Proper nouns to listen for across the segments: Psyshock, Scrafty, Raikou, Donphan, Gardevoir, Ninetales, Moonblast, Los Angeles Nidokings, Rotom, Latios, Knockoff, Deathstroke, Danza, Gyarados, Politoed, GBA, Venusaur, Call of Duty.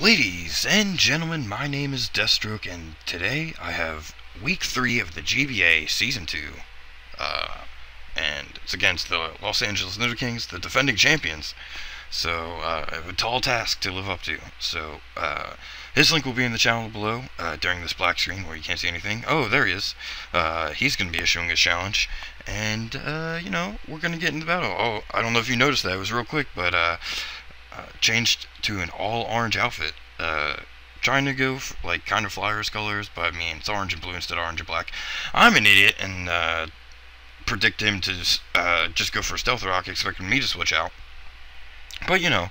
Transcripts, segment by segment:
Ladies and gentlemen, my name is Deathstroke, and today I have week 3 of the GBA Season 2. And it's against the Los Angeles Nidokings, the defending champions. So, a tall task to live up to. So, his link will be in the channel below during this black screen where you can't see anything. Oh, there he is. He's going to be issuing a challenge. And, you know, we're going to get into battle. Oh, I don't know if you noticed that. It was real quick, but, changed to an all-orange outfit, trying to go, like, kind of Flyers colors, but, I mean, it's orange and blue instead of orange and black. I'm an idiot, and, predict him to just go for Stealth Rock, expecting me to switch out. But, you know,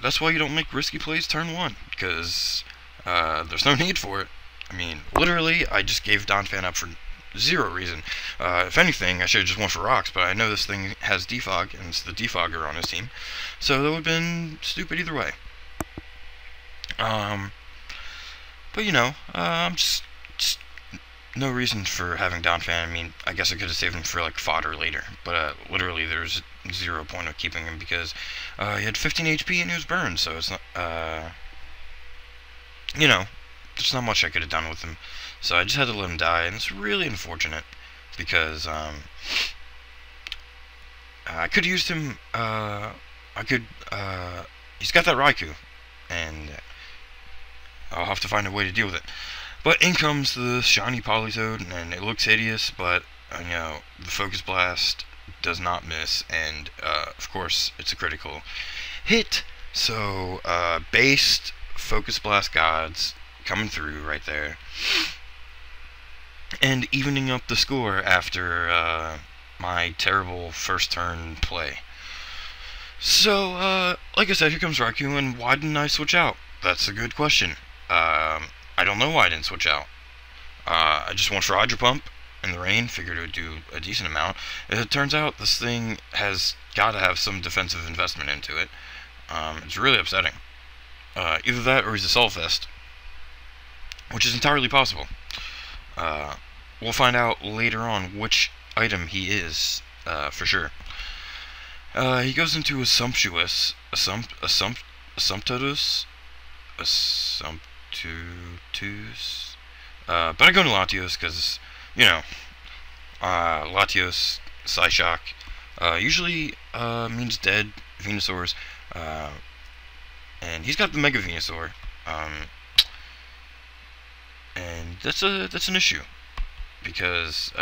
that's why you don't make risky plays turn 1, because, there's no need for it. I mean, literally, I just gave Donphan up for zero reason. If anything, I should have just went for rocks, but I know this thing has defog, and it's the defogger on his team, so that would have been stupid either way. But you know, I'm just no reason for having Donphan. I mean, I guess I could have saved him for like fodder later, but literally there's 0 point of keeping him because he had 15 HP and he was burned, so it's not, you know, there's not much I could have done with him. So I just had to let him die, and it's really unfortunate, because, I could have used him, he's got that Raikou, and I'll have to find a way to deal with it. But in comes the shiny Politoed, and it looks hideous, but, you know, the Focus Blast does not miss, and, of course, it's a critical hit, so, based Focus Blast gods coming through right there. And evening up the score after my terrible first turn play. So, like I said, here comes Raikou, and why didn't I switch out? That's a good question. I don't know why I didn't switch out. I just went for Hydro Pump in the rain, figured it would do a decent amount. It turns out this thing has got to have some defensive investment into it. It's really upsetting. Either that or he's a Soul Fest, which is entirely possible. We'll find out later on which item he is, for sure. He goes into a sumptuous, a sumptuous, but I go to Latios, because, you know, Latios, Psyshock, usually, means dead Venusaurs, and he's got the Mega Venusaur, and that's an issue, because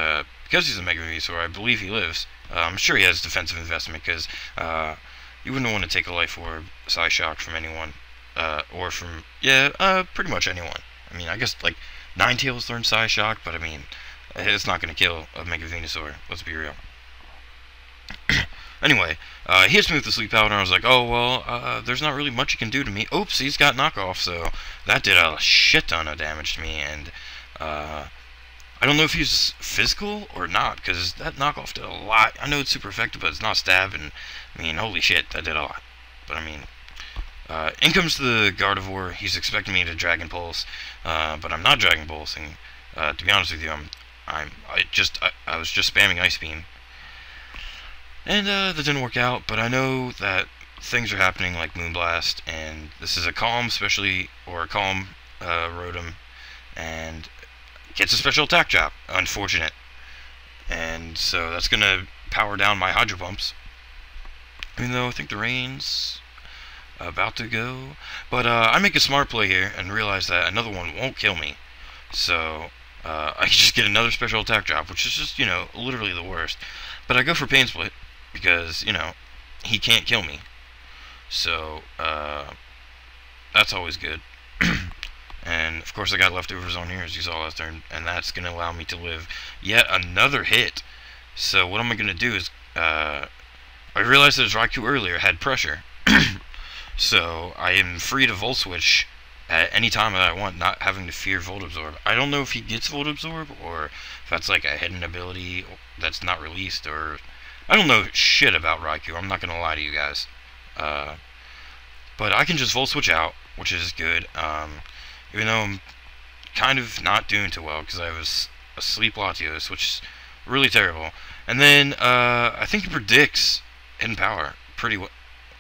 he's a Mega Venusaur, I believe he lives. I'm sure he has defensive investment, because you wouldn't want to take a Life Orb Psyshock from anyone, or from, yeah, pretty much anyone. I mean, I guess, like, Ninetales learned Psyshock, but I mean, it's not going to kill a Mega Venusaur, let's be real. Anyway, he hits me with the sleep powder, and I was like, oh, well, there's not really much you can do to me. Oops, he's got knockoff, so that did a shit ton of damage to me, and, I don't know if he's physical or not, because that knockoff did a lot. I know it's super effective, but it's not stab, and, I mean, holy shit, that did a lot. But, I mean, in comes the Gardevoir. He's expecting me to Dragon Pulse, but I'm not Dragon Pulsing. To be honest with you, I was just spamming Ice Beam. And, that didn't work out, but I know that things are happening like Moonblast, and this is a Calm, especially, or a Calm, Rotom, and gets a special attack drop. Unfortunate. And so that's gonna power down my Hydro Pumps. Even though I think the rain's about to go. But, I make a smart play here, and realize that another one won't kill me. So, I just get another special attack drop, which is just, you know, literally the worst. But I go for Pain Split, because, you know, he can't kill me. So, that's always good. And, of course, I got leftovers on here, as you saw last turn, and that's going to allow me to live yet another hit. So, what am I going to do is, I realized that his Raikou earlier had pressure. So, I am free to Volt Switch at any time that I want, not having to fear Volt Absorb. I don't know if he gets Volt Absorb, or if that's like a hidden ability that's not released, or I don't know shit about Raikou, I'm not gonna lie to you guys. But I can just Volt Switch out, which is good, even though I'm kind of not doing too well, because I was asleep Latios, which is really terrible. And then, I think he predicts Hidden Power pretty well.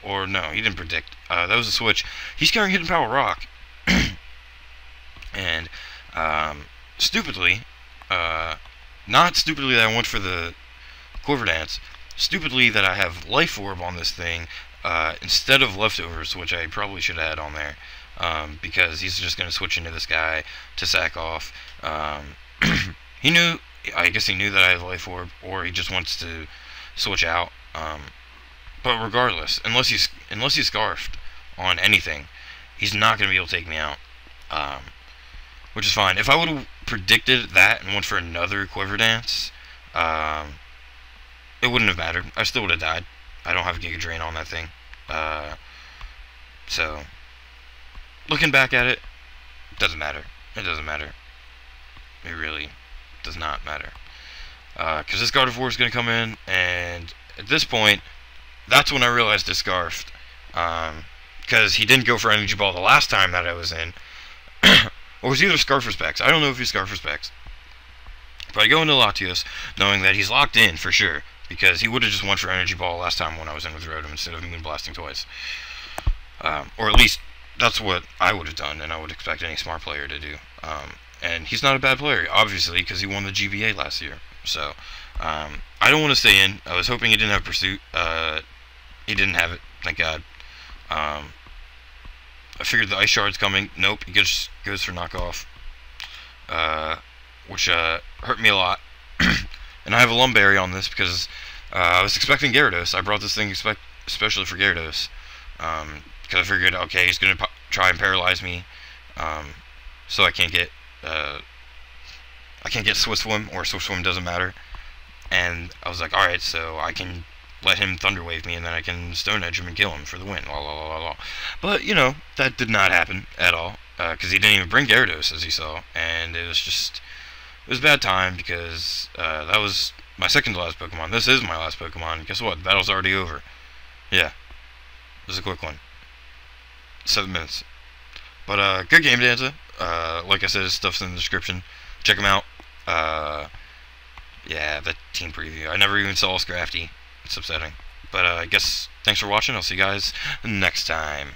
Or no, he didn't predict. That was a switch. He's carrying Hidden Power Rock. And stupidly, not stupidly that I went for the Quiver Dance, stupidly that I have Life Orb on this thing instead of Leftovers, which I probably should have had on there, because he's just going to switch into this guy to sack off. He knew, I guess he knew that I had Life Orb, or he just wants to switch out. But regardless, unless he's scarfed on anything, he's not going to be able to take me out. Which is fine. If I would have predicted that and went for another Quiver Dance, it wouldn't have mattered. I still would have died. I don't have Giga Drain on that thing. So, looking back at it, doesn't matter. It doesn't matter. It really does not matter. Because this Gardevoir is going to come in, and at this point, that's when I realized it's scarfed. Because he didn't go for Energy Ball the last time that I was in. Or it's either Scarf or Specs. I don't know if he's Scarf or Specs. But I go into Latios knowing that he's locked in for sure. Because he would have just went for Energy Ball last time when I was in with Rotom instead of Moon Blasting twice. Or at least that's what I would have done and I would expect any smart player to do. And he's not a bad player, obviously, because he won the GBA last year. So, I don't want to stay in. I was hoping he didn't have Pursuit. He didn't have it, thank God. I figured the Ice Shard's coming. Nope, he just goes for Knockoff. Which hurt me a lot. And I have a Lumberry on this because I was expecting Gyarados. I brought this thing especially for Gyarados. Because I figured, okay, he's going to try and paralyze me. So I can't get Swift Swim, or Swift Swim doesn't matter. And I was like, alright, so I can let him Thunder Wave me, and then I can Stone Edge him and kill him for the win, la la la la la. But, you know, that did not happen at all, because he didn't even bring Gyarados, as you saw, and it was just, it was a bad time, because that was my second to last Pokemon. This is my last Pokemon. Guess what? The battle's already over. Yeah. It was a quick one. 7 minutes. But, good game, Danza. Like I said, stuff's in the description. Check him out. Yeah, the team preview. I never even saw Scrafty. It's upsetting. But I guess thanks for watching. I'll see you guys next time.